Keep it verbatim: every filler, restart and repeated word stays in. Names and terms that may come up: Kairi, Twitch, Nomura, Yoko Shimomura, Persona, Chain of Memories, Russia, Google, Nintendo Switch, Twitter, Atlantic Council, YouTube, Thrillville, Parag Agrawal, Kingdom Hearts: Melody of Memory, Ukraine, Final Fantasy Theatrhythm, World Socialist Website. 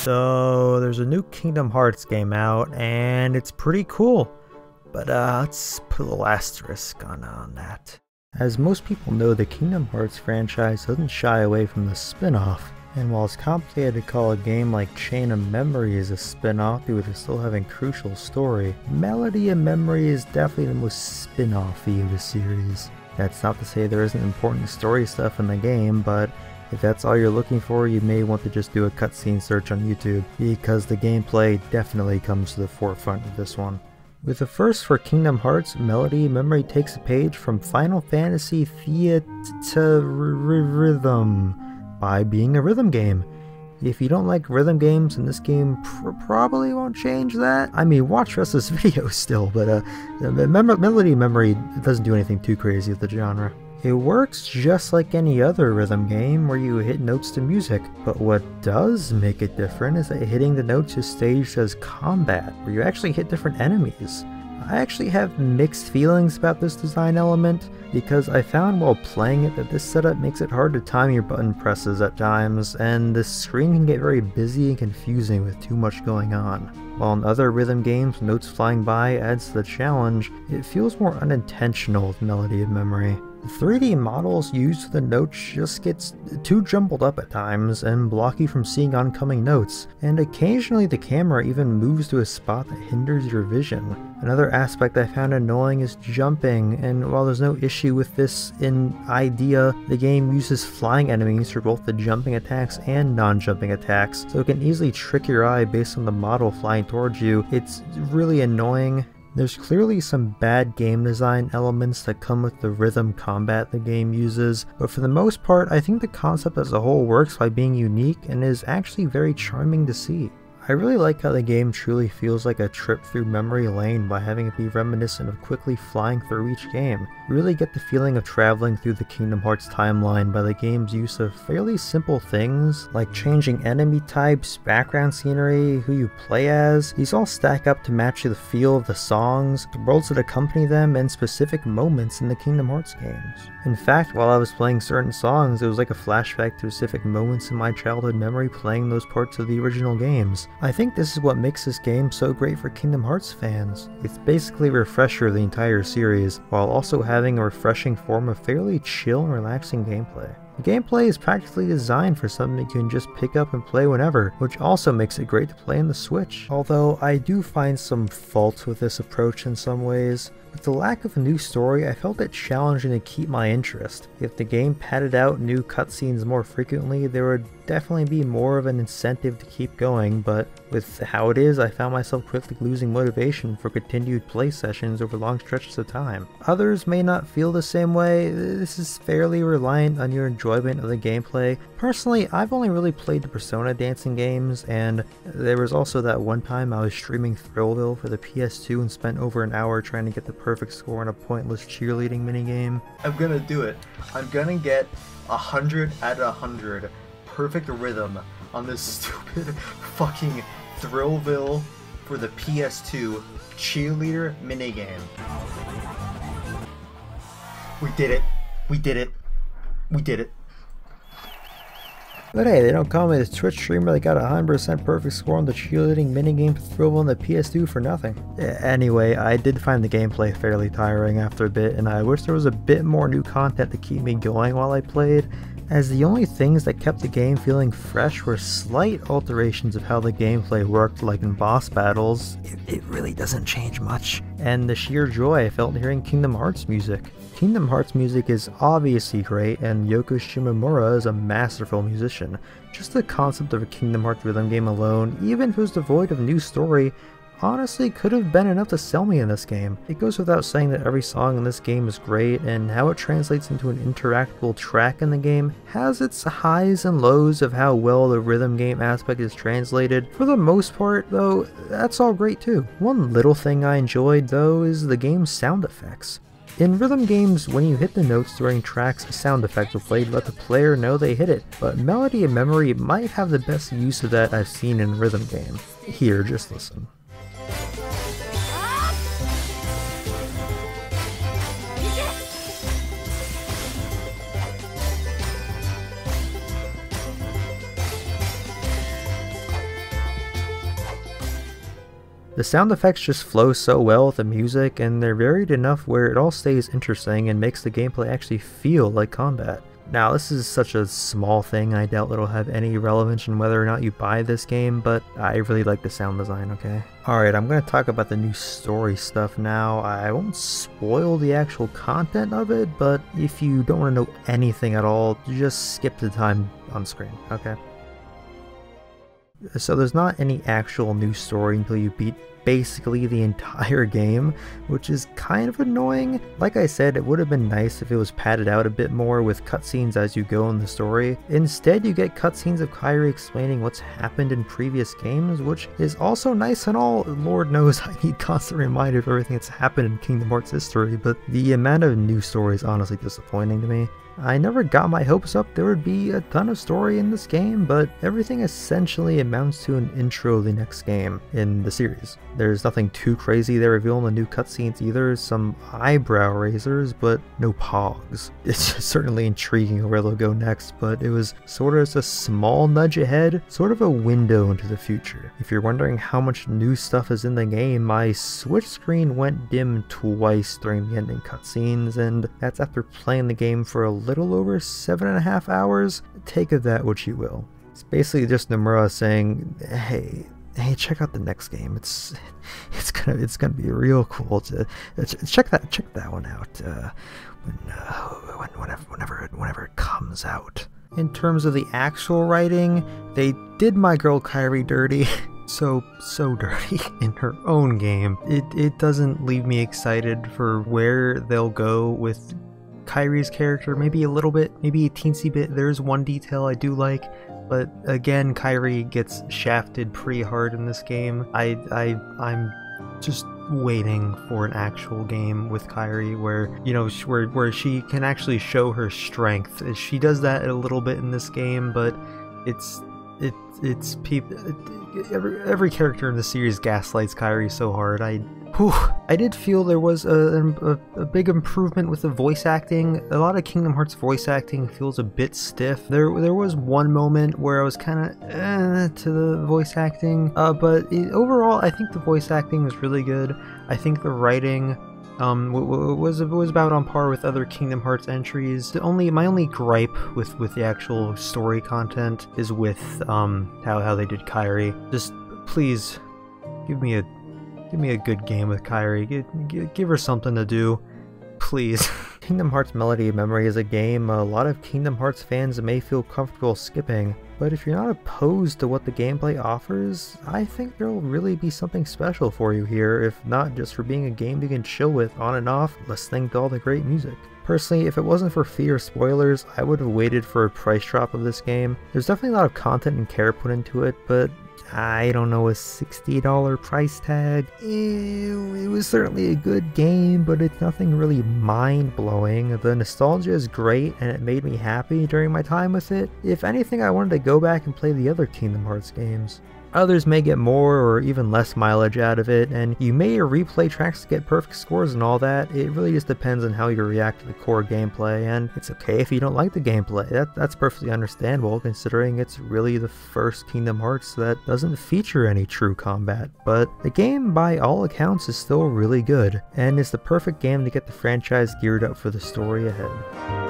So there's a new Kingdom Hearts game out, and it's pretty cool. But uh, let's put a little asterisk on, on that. As most people know, the Kingdom Hearts franchise doesn't shy away from the spin-off. And while it's complicated to call a game like Chain of Memories a spin-off due to still having crucial story, Melody of Memory is definitely the most spin-off-y of the series. That's not to say there isn't important story stuff in the game, but if that's all you're looking for, you may want to just do a cutscene search on YouTube, because the gameplay definitely comes to the forefront of this one. With the first for Kingdom Hearts, Melody of Memory takes a page from Final Fantasy Theatrhythm, by being a rhythm game. If you don't like rhythm games, and this game pr probably won't change that. I mean, watch the rest of this video still, but uh, mem Melody Memory doesn't do anything too crazy with the genre. It works just like any other rhythm game where you hit notes to music, but what does make it different is that hitting the notes is staged as combat, where you actually hit different enemies. I actually have mixed feelings about this design element, because I found while playing it that this setup makes it hard to time your button presses at times, and the screen can get very busy and confusing with too much going on. While in other rhythm games, notes flying by adds to the challenge, it feels more unintentional with Melody of Memory. The three D models used for the notes just gets too jumbled up at times and block you from seeing oncoming notes, and occasionally the camera even moves to a spot that hinders your vision. Another aspect I found annoying is jumping, and while there's no issue with this in idea, the game uses flying enemies for both the jumping attacks and non-jumping attacks, so it can easily trick your eye based on the model flying towards you. It's really annoying. There's clearly some bad game design elements that come with the rhythm combat the game uses, but for the most part, I think the concept as a whole works by being unique and is actually very charming to see. I really like how the game truly feels like a trip through memory lane by having it be reminiscent of quickly flying through each game. You really get the feeling of traveling through the Kingdom Hearts timeline by the game's use of fairly simple things like changing enemy types, background scenery, who you play as. These all stack up to match the feel of the songs, the worlds that accompany them, and specific moments in the Kingdom Hearts games. In fact, while I was playing certain songs, it was like a flashback to specific moments in my childhood memory playing those parts of the original games. I think this is what makes this game so great for Kingdom Hearts fans. It's basically a refresher of the entire series, while also having a refreshing form of fairly chill and relaxing gameplay. The gameplay is practically designed for something you can just pick up and play whenever, which also makes it great to play on the Switch. Although I do find some faults with this approach in some ways. With the lack of a new story, I felt it challenging to keep my interest. If the game padded out new cutscenes more frequently, there would definitely be more of an incentive to keep going, but with how it is, I found myself quickly losing motivation for continued play sessions over long stretches of time. Others may not feel the same way. This is fairly reliant on your enjoyment of the gameplay. Personally, I've only really played the Persona dancing games, and there was also that one time I was streaming Thrillville for the P S two and spent over an hour trying to get the perfect score on a pointless cheerleading minigame. I'm gonna do it. I'm gonna get a hundred out of a hundred perfect rhythm on this stupid fucking Thrillville for the P S two cheerleader minigame. We did it. We did it. We did it. But hey, they don't call me the Twitch streamer that got a one hundred percent perfect score on the cheerleading minigame Thrillville on the P S two for nothing. Anyway, I did find the gameplay fairly tiring after a bit, and I wish there was a bit more new content to keep me going while I played, as the only things that kept the game feeling fresh were slight alterations of how the gameplay worked, like in boss battles. It, it really doesn't change much. And the sheer joy I felt hearing Kingdom Hearts music. Kingdom Hearts music is obviously great, and Yoko Shimomura is a masterful musician. Just the concept of a Kingdom Hearts rhythm game alone, even if it was devoid of new story, honestly could have been enough to sell me in this game. It goes without saying that every song in this game is great, and how it translates into an interactable track in the game has its highs and lows of how well the rhythm game aspect is translated. For the most part, though, that's all great too. One little thing I enjoyed, though, is the game's sound effects. In rhythm games, when you hit the notes during tracks, sound effects are played to let the player know they hit it, but Melody of Memory might have the best use of that I've seen in a rhythm game. Here, just listen. The sound effects just flow so well with the music, and they're varied enough where it all stays interesting and makes the gameplay actually feel like combat. Now, this is such a small thing, I doubt it'll have any relevance in whether or not you buy this game, but I really like the sound design, okay? Alright, I'm going to talk about the new story stuff now. I won't spoil the actual content of it, but if you don't want to know anything at all, just skip the time on screen, okay? So there's not any actual new story until you beat basically the entire game, which is kind of annoying. Like I said, it would have been nice if it was padded out a bit more with cutscenes as you go in the story. Instead, you get cutscenes of Kairi explaining what's happened in previous games, which is also nice and all. Lord knows I need constant reminder of everything that's happened in Kingdom Hearts history, but the amount of new story is honestly disappointing to me. I never got my hopes up there would be a ton of story in this game, but everything essentially amounts to an intro to the next game in the series. There's nothing too crazy they reveal in the new cutscenes either, some eyebrow raisers, but no pogs. It's certainly intriguing where they'll go next, but it was sort of a small nudge ahead, sort of a window into the future. If you're wondering how much new stuff is in the game, my Switch screen went dim twice during the ending cutscenes, and that's after playing the game for a little over seven and a half hours. Take of that what you will. It's basically just Nomura saying, hey, hey, check out the next game. It's, it's gonna, it's gonna be real cool to uh, ch check that, check that one out. Uh, when, uh, when, whenever, whenever, whenever it comes out. In terms of the actual writing, they did my girl Kairi dirty. so so dirty in her own game. It it doesn't leave me excited for where they'll go with Kairi's character, maybe a little bit, maybe a teensy bit. There's one detail I do like, but again, Kairi gets shafted pretty hard in this game. I, I, I'm just waiting for an actual game with Kairi where, you know, where, where she can actually show her strength. She does that a little bit in this game, but it's, it, it's people, it, every, every character in the series gaslights Kairi so hard. I Whew, I did feel there was a, a, a big improvement with the voice acting. A lot of Kingdom Hearts voice acting feels a bit stiff. There there was one moment where I was kind of eh, to the voice acting, uh, but it, overall I think the voice acting was really good. I think the writing um, w w was, was about on par with other Kingdom Hearts entries. The only, my only gripe with, with the actual story content is with um, how, how they did Kairi. Just please give me a Give me a good game with Kairi. Give, give, give her something to do, please. Kingdom Hearts Melody of Memory is a game a lot of Kingdom Hearts fans may feel comfortable skipping, but if you're not opposed to what the gameplay offers, I think there'll really be something special for you here, if not just for being a game you can chill with on and off, listening to all the great music. Personally, if it wasn't for fear of spoilers, I would have waited for a price drop of this game. There's definitely a lot of content and care put into it, but I don't know, a sixty dollar price tag? Ew, it was certainly a good game, but it's nothing really mind-blowing. The nostalgia is great, and it made me happy during my time with it. If anything, I wanted to go back and play the other Kingdom Hearts games. Others may get more or even less mileage out of it, and you may replay tracks to get perfect scores and all that. It really just depends on how you react to the core gameplay, and it's okay if you don't like the gameplay. That, that's perfectly understandable, considering it's really the first Kingdom Hearts that doesn't feature any true combat. But the game, by all accounts, is still really good, and is the perfect game to get the franchise geared up for the story ahead.